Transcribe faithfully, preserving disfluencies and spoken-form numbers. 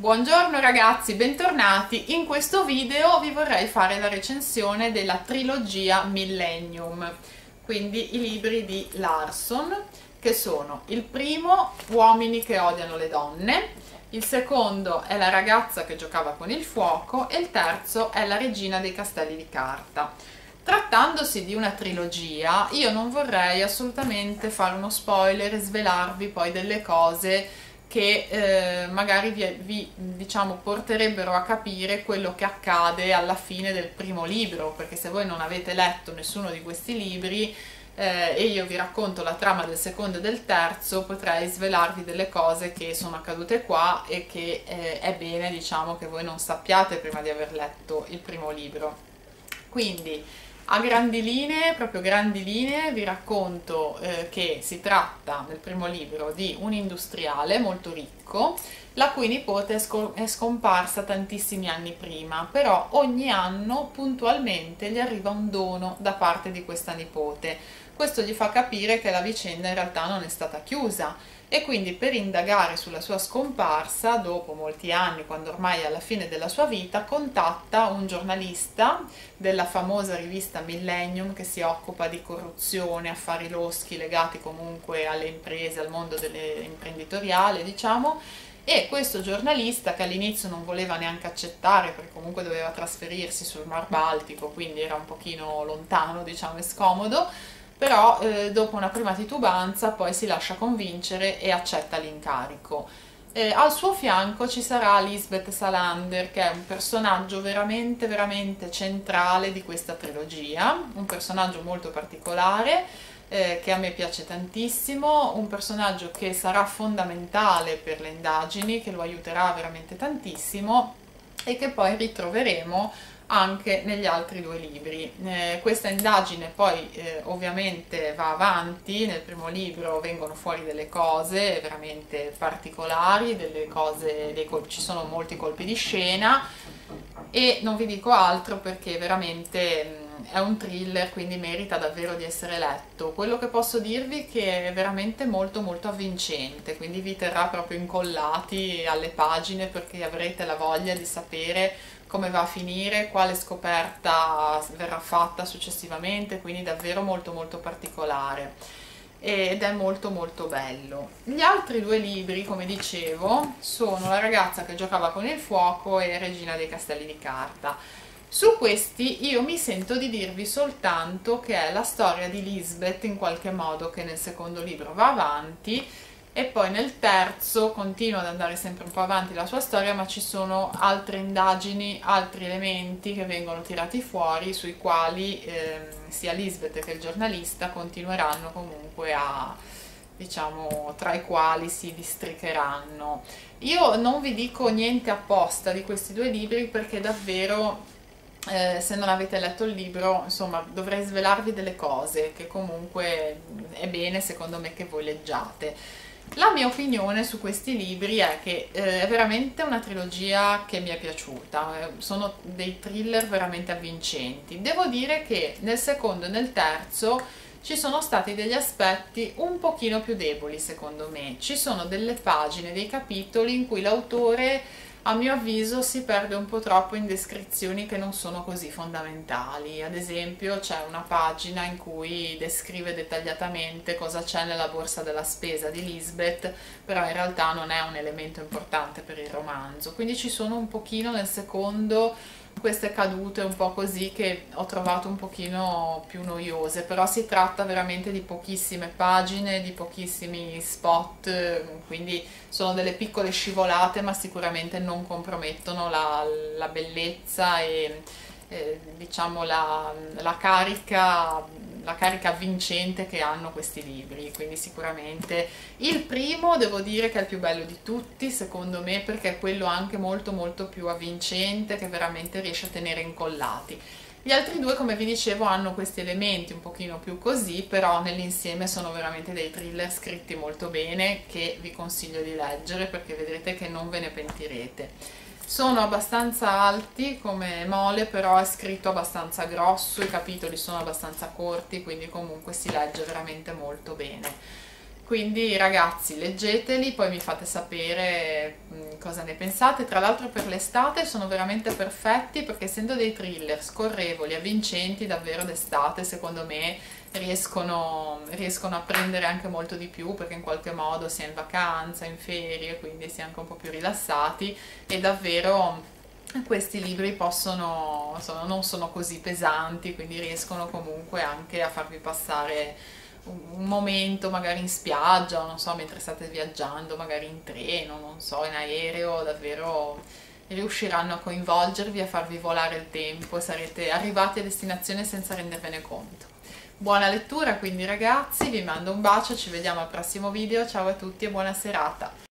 Buongiorno ragazzi, bentornati. In questo video vi vorrei fare la recensione della trilogia Millennium, quindi i libri di Larsson, che sono il primo Uomini che odiano le donne, il secondo è La ragazza che giocava con il fuoco e il terzo è La regina dei castelli di carta. Trattandosi di una trilogia, io non vorrei assolutamente fare uno spoiler e svelarvi poi delle cose che eh, magari vi, vi diciamo, porterebbero a capire quello che accade alla fine del primo libro, perché se voi non avete letto nessuno di questi libri eh, e io vi racconto la trama del secondo e del terzo, potrei svelarvi delle cose che sono accadute qua e che eh, è bene, diciamo, che voi non sappiate prima di aver letto il primo libro. Quindi, a grandi linee, proprio grandi linee, vi racconto eh, che si tratta nel primo libro di un industriale molto ricco, la cui nipote è, sco è scomparsa tantissimi anni prima, però ogni anno puntualmente gli arriva un dono da parte di questa nipote. Questo gli fa capire che la vicenda in realtà non è stata chiusa e quindi, per indagare sulla sua scomparsa, dopo molti anni, quando ormai è alla fine della sua vita, contatta un giornalista della famosa rivista Millennium, che si occupa di corruzione, affari loschi legati comunque alle imprese, al mondo imprenditoriale, diciamo. E questo giornalista, che all'inizio non voleva neanche accettare, perché comunque doveva trasferirsi sul Mar Baltico, quindi era un pochino lontano, diciamo, e scomodo, però eh, dopo una prima titubanza poi si lascia convincere e accetta l'incarico. Eh, al suo fianco ci sarà Lisbeth Salander, che è un personaggio veramente veramente centrale di questa trilogia, un personaggio molto particolare eh, che a me piace tantissimo, un personaggio che sarà fondamentale per le indagini, che lo aiuterà veramente tantissimo e che poi ritroveremo anche negli altri due libri. Eh, questa indagine poi eh, ovviamente va avanti. Nel primo libro vengono fuori delle cose veramente particolari, delle cose, dei colpi, ci sono molti colpi di scena e non vi dico altro perché veramente mh, è un thriller, quindi merita davvero di essere letto. Quello che posso dirvi è che è veramente molto molto avvincente, quindi vi terrà proprio incollati alle pagine perché avrete la voglia di sapere come va a finire, quale scoperta verrà fatta successivamente, quindi davvero molto molto particolare ed è molto molto bello. Gli altri due libri, come dicevo, sono La ragazza che giocava con il fuoco e Regina dei castelli di carta. Su questi io mi sento di dirvi soltanto che è la storia di Lisbeth, in qualche modo, che nel secondo libro va avanti, e poi nel terzo continua ad andare sempre un po' avanti la sua storia, ma ci sono altre indagini, altri elementi che vengono tirati fuori, sui quali eh, sia Lisbeth che il giornalista continueranno comunque a, diciamo, tra i quali si districheranno. Io non vi dico niente apposta di questi due libri perché davvero, Eh, se non avete letto il libro, insomma, dovrei svelarvi delle cose che comunque è bene, secondo me, che voi leggiate. La mia opinione su questi libri è che eh, è veramente una trilogia che mi è piaciuta, sono dei thriller veramente avvincenti. Devo dire che nel secondo e nel terzo ci sono stati degli aspetti un pochino più deboli, secondo me. Ci sono delle pagine, dei capitoli in cui l'autore, a mio avviso, si perde un po' troppo in descrizioni che non sono così fondamentali. Ad esempio, c'è una pagina in cui descrive dettagliatamente cosa c'è nella borsa della spesa di Lisbeth, però in realtà non è un elemento importante per il romanzo. Quindi ci sono un pochino nel secondo queste cadute un po' così che ho trovato un pochino più noiose, però si tratta veramente di pochissime pagine, di pochissimi spot, quindi sono delle piccole scivolate, ma sicuramente non compromettono la, la bellezza e eh, diciamo la, la carica la carica vincente che hanno questi libri. Quindi sicuramente il primo, devo dire che è il più bello di tutti, secondo me, perché è quello anche molto molto più avvincente, che veramente riesce a tenere incollati. Gli altri due, come vi dicevo, hanno questi elementi un pochino più così, però nell'insieme sono veramente dei thriller scritti molto bene, che vi consiglio di leggere perché vedrete che non ve ne pentirete. Sono abbastanza alti come mole, però è scritto abbastanza grosso, i capitoli sono abbastanza corti, quindi comunque si legge veramente molto bene. Quindi ragazzi, leggeteli, poi mi fate sapere cosa ne pensate. Tra l'altro per l'estate sono veramente perfetti, perché essendo dei thriller scorrevoli, avvincenti, davvero d'estate secondo me riescono, riescono a prendere anche molto di più, perché in qualche modo si è in vacanza, in ferie, quindi si è anche un po' più rilassati e davvero questi libri possono, sono, non sono così pesanti, quindi riescono comunque anche a farvi passare un momento magari in spiaggia, o non so, mentre state viaggiando, magari in treno, non so, in aereo. Davvero riusciranno a coinvolgervi, a farvi volare il tempo, e sarete arrivati a destinazione senza rendervene conto. Buona lettura quindi ragazzi, vi mando un bacio, ci vediamo al prossimo video, ciao a tutti e buona serata!